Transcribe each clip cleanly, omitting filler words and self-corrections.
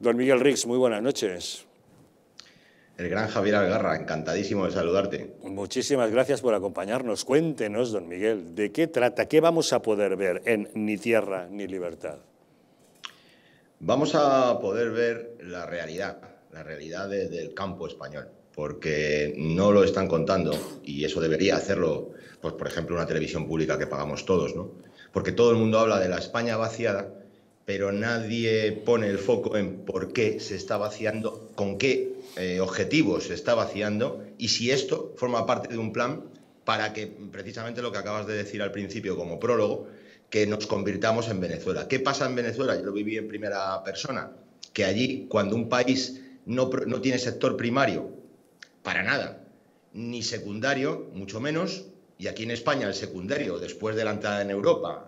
Don Miguel Rix, muy buenas noches. El gran Javier Algarra, encantadísimo de saludarte. Muchísimas gracias por acompañarnos. Cuéntenos, don Miguel, ¿de qué trata? ¿Qué vamos a poder ver en Ni Tierra ni Libertad? Vamos a poder ver la realidad del campo español, porque no lo están contando, y eso debería hacerlo, pues, por ejemplo, una televisión pública que pagamos todos, ¿no? Porque todo el mundo habla de la España vaciada, pero nadie pone el foco en por qué se está vaciando, con qué objetivos se está vaciando y si esto forma parte de un plan para que, precisamente lo que acabas de decir al principio como prólogo, que nos convirtamos en Venezuela. ¿Qué pasa en Venezuela? Yo lo viví en primera persona, que allí cuando un país no tiene sector primario para nada, ni secundario, mucho menos, y aquí en España el secundario, después de la entrada en Europa,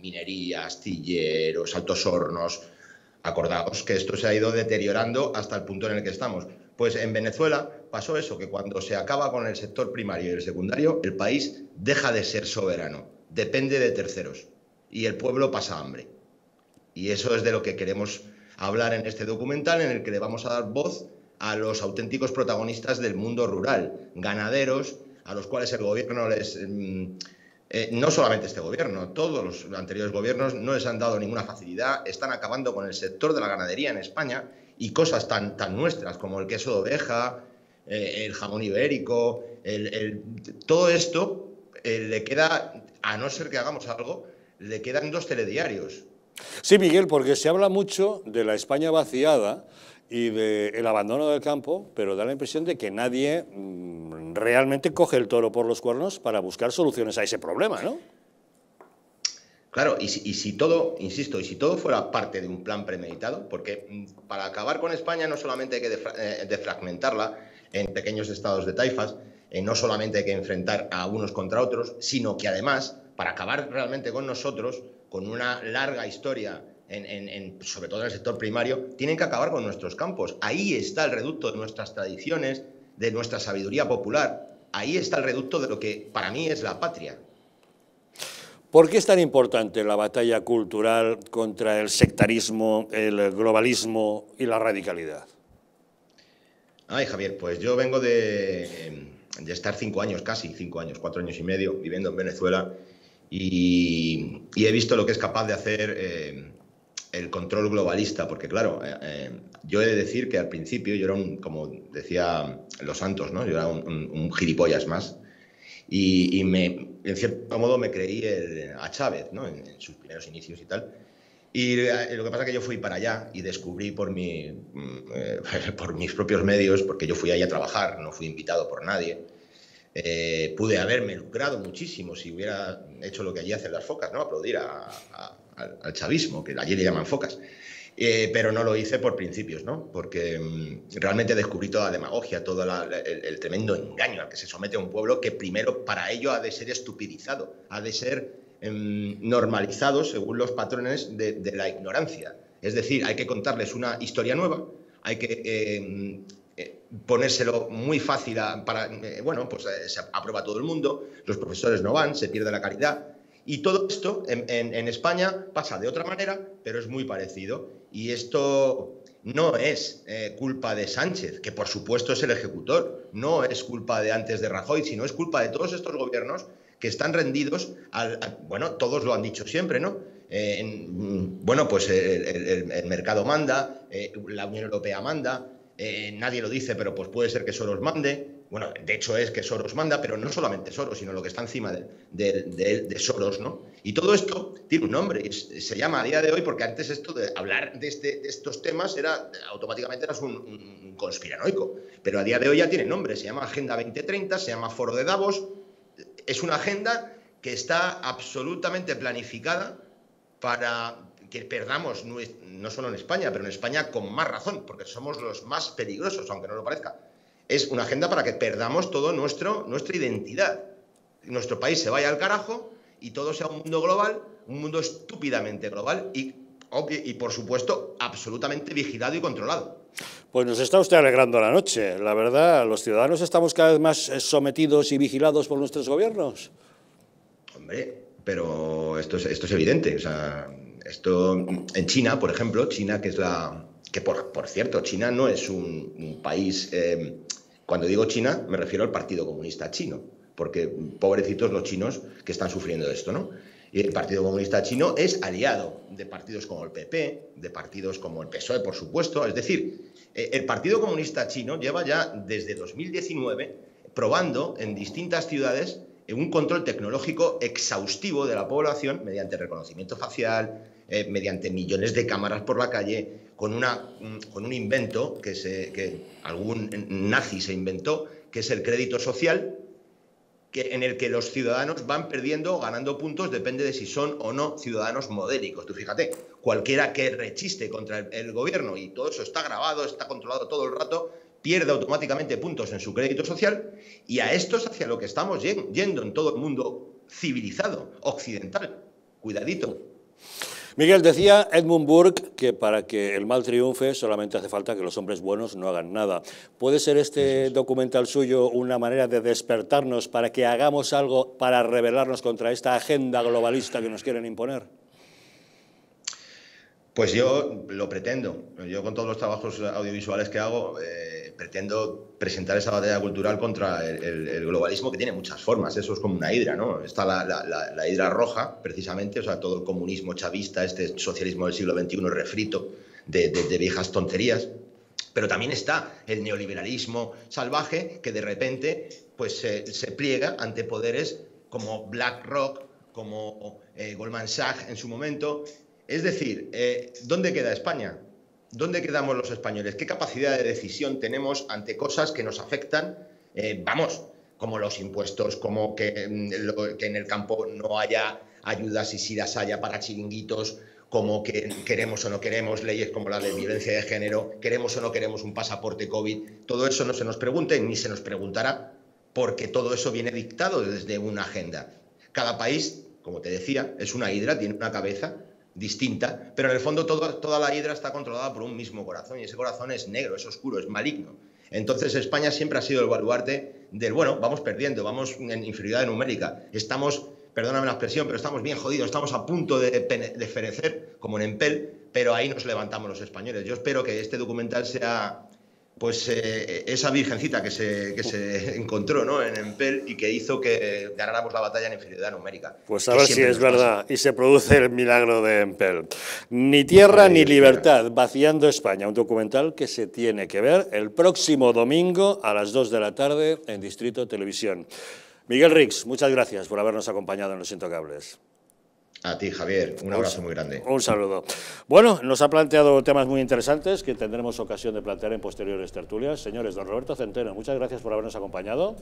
minería, astilleros, altos hornos. Acordaos que esto se ha ido deteriorando hasta el punto en el que estamos. Pues en Venezuela pasó eso, que cuando se acaba con el sector primario y el secundario, el país deja de ser soberano, depende de terceros y el pueblo pasa hambre. Y eso es de lo que queremos hablar en este documental, en el que le vamos a dar voz a los auténticos protagonistas del mundo rural, ganaderos, a los cuales el gobierno les... no solamente este gobierno, todos los anteriores gobiernos no les han dado ninguna facilidad, están acabando con el sector de la ganadería en España y cosas tan nuestras como el queso de oveja, el jamón ibérico, todo esto le queda, a no ser que hagamos algo, le quedan dos telediarios. Sí, Miguel, porque se habla mucho de la España vaciada y del abandono del campo, pero da la impresión de que nadie realmente coge el toro por los cuernos para buscar soluciones a ese problema, ¿no? Claro, y si todo, insisto, y si todo fuera parte de un plan premeditado, porque para acabar con España no solamente hay que defragmentarla en pequeños estados de taifas, no solamente hay que enfrentar a unos contra otros, sino que además, para acabar realmente con nosotros, con una larga historia, sobre todo en el sector primario, tienen que acabar con nuestros campos. Ahí está el reducto de nuestras tradiciones, de nuestra sabiduría popular. Ahí está el reducto de lo que para mí es la patria. ¿Por qué es tan importante la batalla cultural contra el sectarismo, el globalismo y la radicalidad? Ay, Javier, pues yo vengo de estar 5 años, casi 5 años, 4 años y medio, viviendo en Venezuela y he visto lo que es capaz de hacer el control globalista, porque claro, yo he de decir que al principio yo era como decía Los Santos, ¿no? Yo era un gilipollas más y en cierto modo me creí a Chávez, ¿no? En sus primeros inicios y tal. Y lo que pasa es que yo fui para allá y descubrí por mis propios medios, porque yo fui allá a trabajar, no fui invitado por nadie. Pude haberme lucrado muchísimo si hubiera hecho lo que allí hacen las focas, ¿no? Aplaudir al chavismo, que allí le llaman focas. Pero no lo hice por principios, ¿no? Porque realmente descubrí toda la demagogia, todo el tremendo engaño al que se somete un pueblo que primero para ello ha de ser estupidizado, ha de ser normalizado según los patrones de la ignorancia. Es decir, hay que contarles una historia nueva, hay que... ponérselo muy fácil bueno, pues se aprueba todo el mundo, los profesores no van, se pierde la calidad y todo esto en España pasa de otra manera, pero es muy parecido y esto no es culpa de Sánchez, que por supuesto es el ejecutor, no es culpa de antes de Rajoy, sino es culpa de todos estos gobiernos que están rendidos bueno, todos lo han dicho siempre, ¿no? Bueno, pues el mercado manda, la Unión Europea manda. Nadie lo dice, pero pues puede ser que Soros mande. Bueno, de hecho es que Soros manda, pero no solamente Soros, sino lo que está encima de Soros, ¿no? Y todo esto tiene un nombre, y se llama a día de hoy, porque antes esto de hablar de estos temas era automáticamente eras un conspiranoico, pero a día de hoy ya tiene nombre, se llama Agenda 2030, se llama Foro de Davos. Es una agenda que está absolutamente planificada para... que perdamos, no solo en España, pero en España con más razón, porque somos los más peligrosos, aunque no lo parezca. Es una agenda para que perdamos todo nuestra identidad. Nuestro país se vaya al carajo y todo sea un mundo global, un mundo estúpidamente global y por supuesto, absolutamente vigilado y controlado. Pues nos está usted alegrando la noche. La verdad, los ciudadanos estamos cada vez más sometidos y vigilados por nuestros gobiernos. Hombre, pero esto es evidente, o sea... Esto en China, por ejemplo, China, que es la que por cierto, China no es un país... cuando digo China, me refiero al Partido Comunista Chino, porque pobrecitos los chinos que están sufriendo esto, ¿no? Y el Partido Comunista Chino es aliado de partidos como el PP, de partidos como el PSOE, por supuesto. Es decir, el Partido Comunista Chino lleva ya desde 2019 probando en distintas ciudades un control tecnológico exhaustivo de la población mediante reconocimiento facial, mediante millones de cámaras por la calle, con un invento que algún nazi se inventó, que es el crédito social, en el que los ciudadanos van perdiendo o ganando puntos, depende de si son o no ciudadanos modélicos. Tú fíjate, cualquiera que rechiste contra el gobierno, y todo eso está grabado, está controlado todo el rato, pierde automáticamente puntos en su crédito social, y a esto es hacia lo que estamos yendo en todo el mundo civilizado, occidental. Cuidadito. Miguel, decía Edmund Burke que para que el mal triunfe solamente hace falta que los hombres buenos no hagan nada. ¿Puede ser este documental suyo una manera de despertarnos para que hagamos algo para rebelarnos contra esta agenda globalista que nos quieren imponer? Pues yo lo pretendo. Yo con todos los trabajos audiovisuales que hago pretendo presentar esa batalla cultural contra el globalismo, que tiene muchas formas. Eso es como una hidra, ¿no? Está la hidra roja, precisamente, o sea, todo el comunismo chavista, este socialismo del siglo XXI refrito de viejas tonterías. Pero también está el neoliberalismo salvaje, que de repente pues se pliega ante poderes como BlackRock, como Goldman Sachs en su momento. Es decir, ¿dónde queda España? ¿Dónde quedamos los españoles? ¿Qué capacidad de decisión tenemos ante cosas que nos afectan? Vamos, como los impuestos, como que en el campo no haya ayudas y si las haya para chiringuitos, como que queremos o no queremos leyes como la de violencia de género, queremos o no queremos un pasaporte COVID. Todo eso no se nos pregunte ni se nos preguntará, porque todo eso viene dictado desde una agenda. Cada país, como te decía, es una hidra, tiene una cabeza distinta, pero en el fondo toda la hidra está controlada por un mismo corazón, y ese corazón es negro, es oscuro, es maligno. Entonces España siempre ha sido el baluarte del, bueno, vamos perdiendo, vamos en inferioridad numérica, estamos, perdóname la expresión, pero estamos bien jodidos, estamos a punto de fenecer, como en Empel, pero ahí nos levantamos los españoles. Yo espero que este documental sea, pues, esa virgencita que se encontró, ¿no?, en Empel, y que hizo que ganáramos la batalla en inferioridad numérica. Pues a ver si es verdad pasa y se produce el milagro de Empel. Ni tierra ni libertad, vaciando España, un documental que se tiene que ver el próximo domingo a las 2 de la tarde en Distrito Televisión. Miguel Rix, muchas gracias por habernos acompañado en Los Intocables. A ti, Javier, un abrazo muy grande. Un saludo. Bueno, nos ha planteado temas muy interesantes que tendremos ocasión de plantear en posteriores tertulias. Señores, don Roberto Centeno, muchas gracias por habernos acompañado.